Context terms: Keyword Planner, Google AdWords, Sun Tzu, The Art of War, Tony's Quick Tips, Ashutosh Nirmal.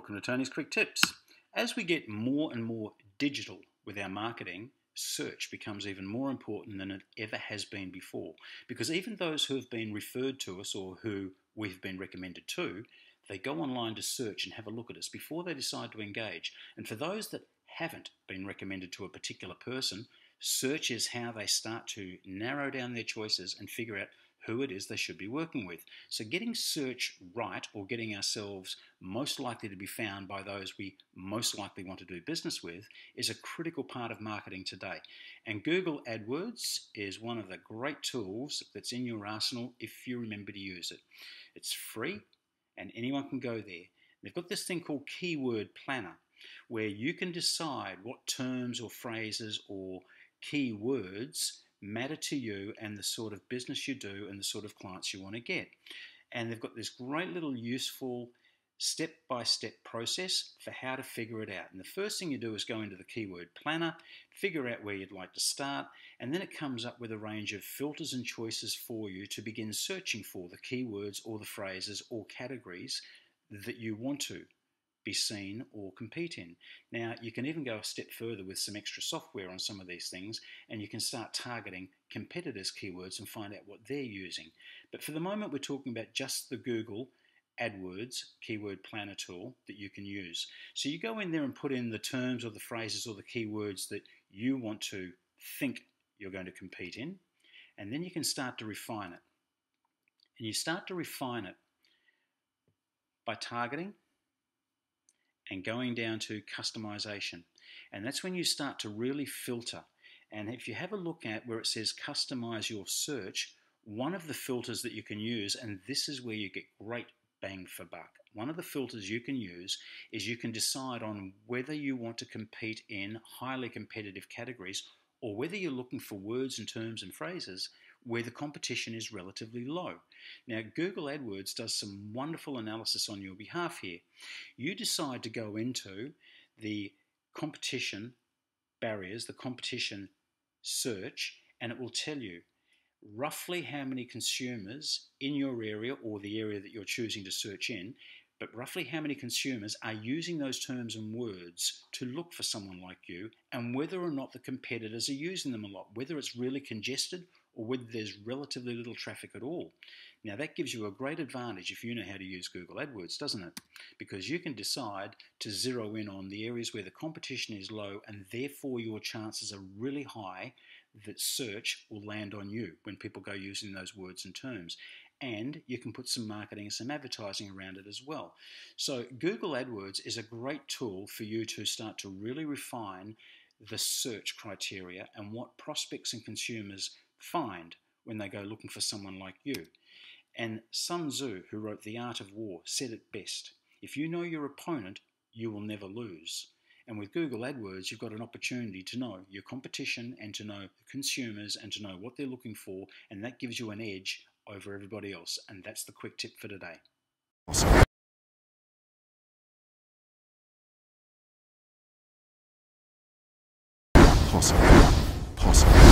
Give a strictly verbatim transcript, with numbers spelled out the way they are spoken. welcome to Tony's Quick Tips. As we get more and more digital with our marketing, search becomes even more important than it ever has been before. Because even those who have been referred to us or who we've been recommended to, they go online to search and have a look at us before they decide to engage. And for those that haven't been recommended to a particular person, search is how they start to narrow down their choices and figure out who it is they should be working with. So getting search right, or getting ourselves most likely to be found by those we most likely want to do business with, is a critical part of marketing today. And Google AdWords is one of the great tools that's in your arsenal if you remember to use it. It's free and anyone can go there. They've got this thing called Keyword Planner, where you can decide what terms or phrases or keywords matter to you and the sort of business you do and the sort of clients you want to get. And they've got this great little useful step-by-step process for how to figure it out. And the first thing you do is go into the Keyword Planner, figure out where you'd like to start, and then it comes up with a range of filters and choices for you to begin searching for the keywords or the phrases or categories that you want to be seen or compete in. Now, you can even go a step further with some extra software on some of these things, and you can start targeting competitors' keywords and find out what they're using. But for the moment, we're talking about just the Google AdWords Keyword Planner tool that you can use. So you go in there and put in the terms or the phrases or the keywords that you want to think you're going to compete in, and then you can start to refine it. And you start to refine it by targeting and going down to customization. And that's when you start to really filter. And if you have a look at where it says customize your search, one of the filters that you can use, and this is where you get great bang for buck, one of the filters you can use is you can decide on whether you want to compete in highly competitive categories or whether you're looking for words and terms and phrases where the competition is relatively low. Now, Google AdWords does some wonderful analysis on your behalf here. You decide to go into the competition barriers, the competition search, and it will tell you roughly how many consumers in your area or the area that you're choosing to search in, but roughly how many consumers are using those terms and words to look for someone like you, and whether or not the competitors are using them a lot, whether it's really congested or whether there's relatively little traffic at all. Now, that gives you a great advantage if you know how to use Google AdWords, doesn't it? Because you can decide to zero in on the areas where the competition is low, and therefore your chances are really high that search will land on you when people go using those words and terms. And you can put some marketing and some advertising around it as well. So Google AdWords is a great tool for you to start to really refine the search criteria and what prospects and consumers find when they go looking for someone like you. And Sun Tzu, who wrote The Art of War, said it best: if you know your opponent, you will never lose. And with Google AdWords, you've got an opportunity to know your competition and to know consumers and to know what they're looking for, and that gives you an edge over everybody else. And that's the quick tip for today. Awesome. Possible. Possible.